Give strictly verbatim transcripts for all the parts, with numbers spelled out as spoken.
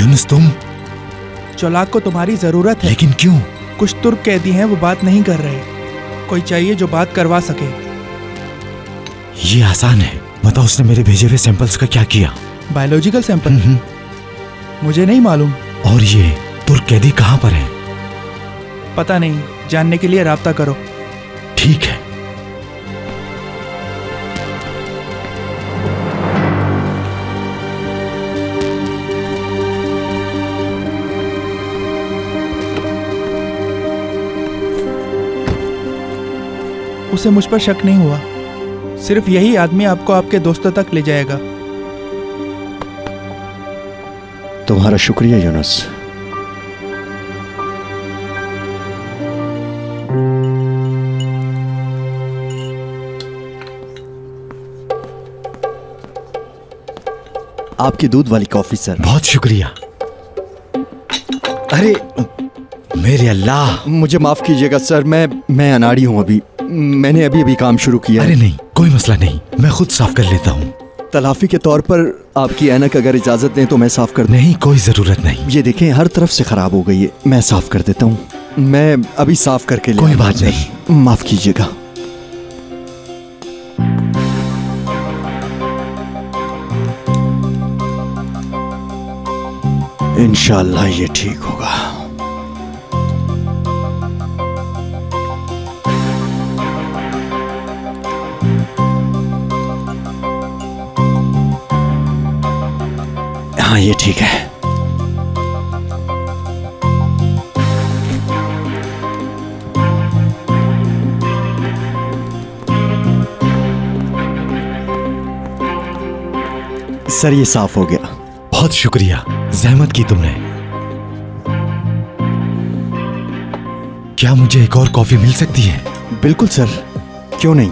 यूनुस तुम? चोलाक को तुम्हारी जरूरत है। लेकिन क्यों? कुछ तुर्क कैदी हैं, वो बात नहीं कर रहे। कोई चाहिए जो बात करवा सके। ये आसान है, बताओ उसने मेरे भेजे हुए सैंपल्स का क्या किया? Biological sample? मुझे नहीं मालूम। और ये तुर्क कैदी कहाँ पर है? पता नहीं, जानने के लिए राब्ता करो। ठीक है। उसे मुझ पर शक नहीं हुआ। सिर्फ यही आदमी आपको आपके दोस्तों तक ले जाएगा। तुम्हारा शुक्रिया यूनुस। आपकी दूध वाली कॉफी सर। बहुत शुक्रिया। अरे मेरे अल्लाह, मुझे माफ कीजिएगा सर, मैं मैं अनाड़ी हूँ। अभी मैंने अभी अभी काम शुरू किया। अरे नहीं, कोई मसला नहीं, मैं खुद साफ कर लेता हूँ। तलाफी के तौर पर आपकी ऐनक अगर इजाजत दें तो मैं साफ कर दूं। नहीं, कोई जरूरत नहीं। ये देखें, हर तरफ से खराब हो गई है। मैं साफ कर देता हूँ। मैं अभी साफ करके ले। कोई बात नहीं, माफ कीजिएगा। इंशाल्लाह ये ठीक होगा। हाँ ये ठीक है। सर ये साफ हो गया। बहुत शुक्रिया, जहमत की तुमने। क्या मुझे एक और कॉफी मिल सकती है? बिल्कुल सर, क्यों नहीं।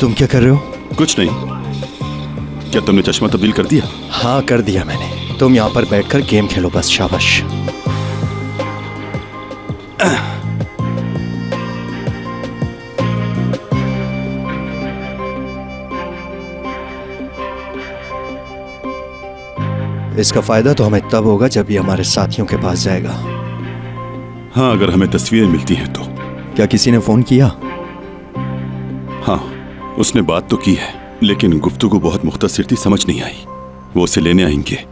तुम क्या कर रहे हो? कुछ नहीं। क्या तुमने चश्मा तब्दील कर दिया? हाँ कर दिया मैंने। तुम यहाँ पर बैठकर गेम खेलो बस। शाबाश। इसका फायदा तो हमें तब होगा जब ये हमारे साथियों के पास जाएगा। हाँ अगर हमें तस्वीरें मिलती हैं तो। क्या किसी ने फोन किया? हाँ उसने बात तो की है, लेकिन गुफ्तगू बहुत मुख्तसर थी, समझ नहीं आई। वो उसे लेने आएंगे।